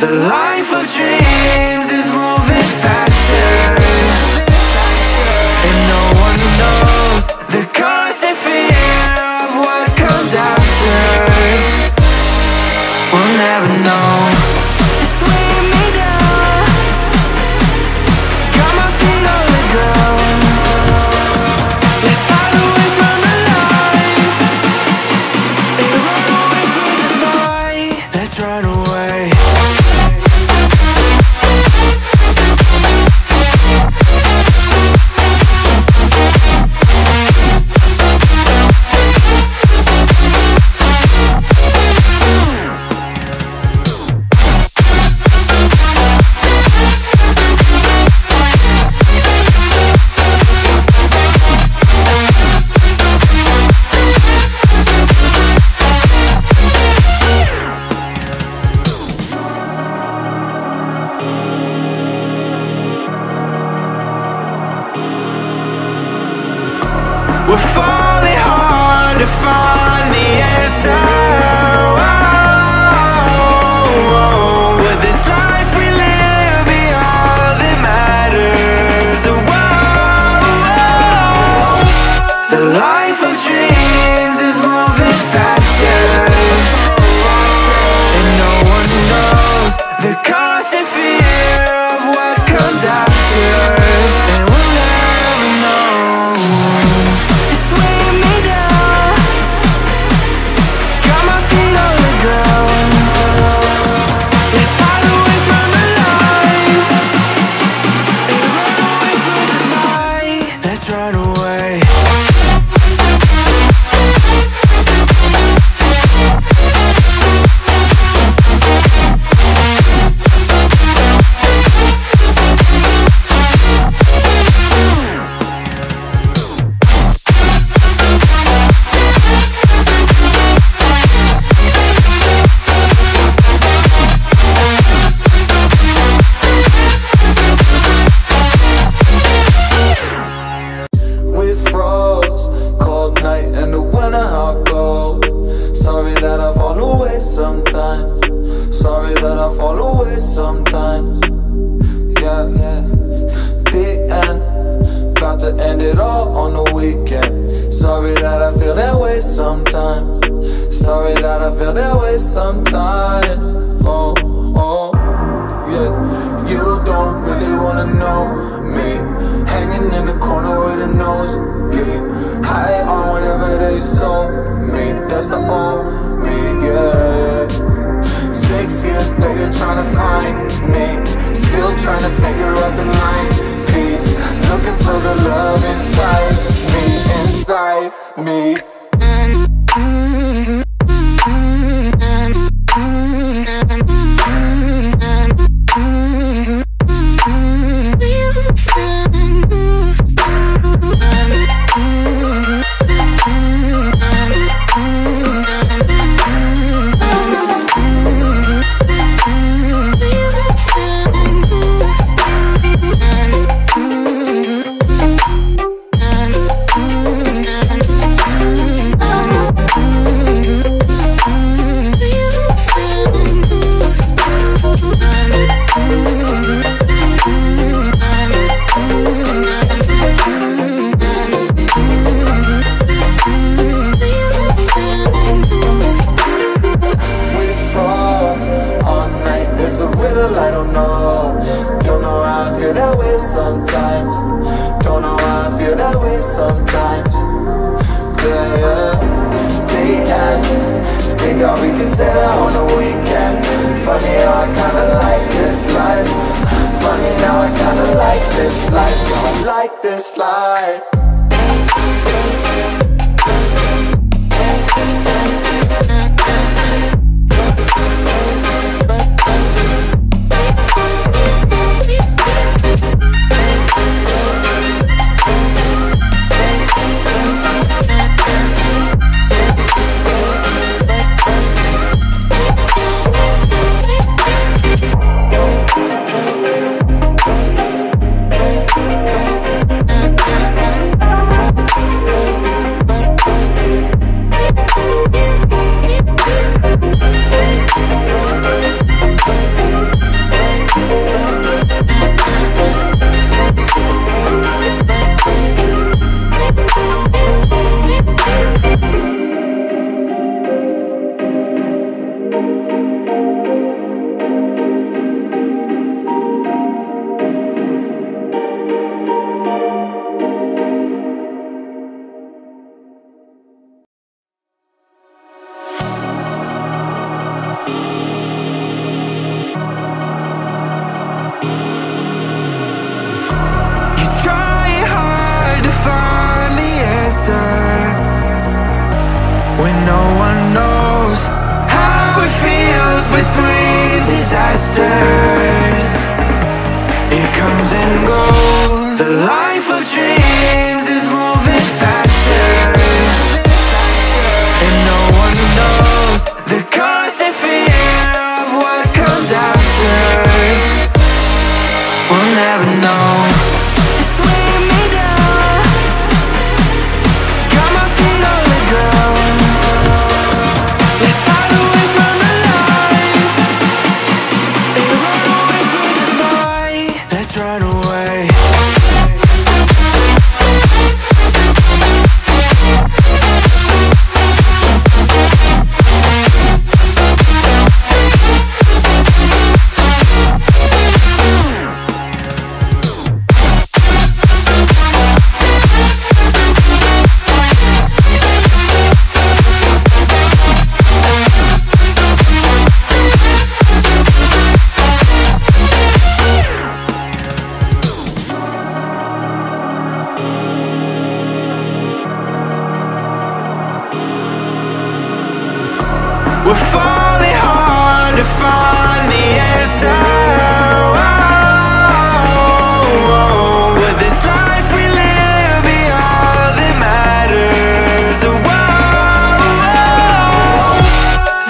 The life of dreams is moving faster, and no one knows the constant fear of what comes after. We'll never know. We're falling hard to find the answer. Oh, with this life we live be all that matters. Oh, oh, oh. The life of dreams is moving faster, and no one knows the constant fear of what comes after. Sorry that I fall away sometimes. Yeah. The end. Got to end it all on the weekend. Sorry that I feel that way sometimes. Sorry that I feel that way sometimes. Oh, yeah. You don't really wanna know me. Hanging in the corner with a nose bleed. High on whatever they sold me. That's the old me, yeah. 6 years later, trying to find me, still trying to figure out the line piece, looking for the love inside me, inside me. life of dreams is moving faster, and no one knows the constant fear of what comes after. We'll never know. It's weighing me down, got my feet on the ground. If I away from the light and run away from the night, let's run away. We're falling hard to find the answer. Oh, will this life we live be all that matters? Oh, oh, oh.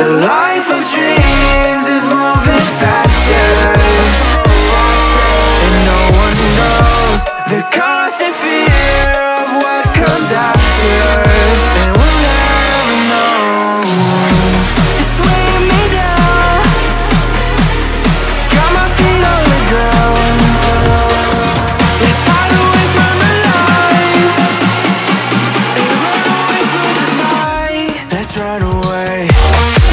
The life of dreams is moving faster, and no one knows the constant fear of what comes after. Run away.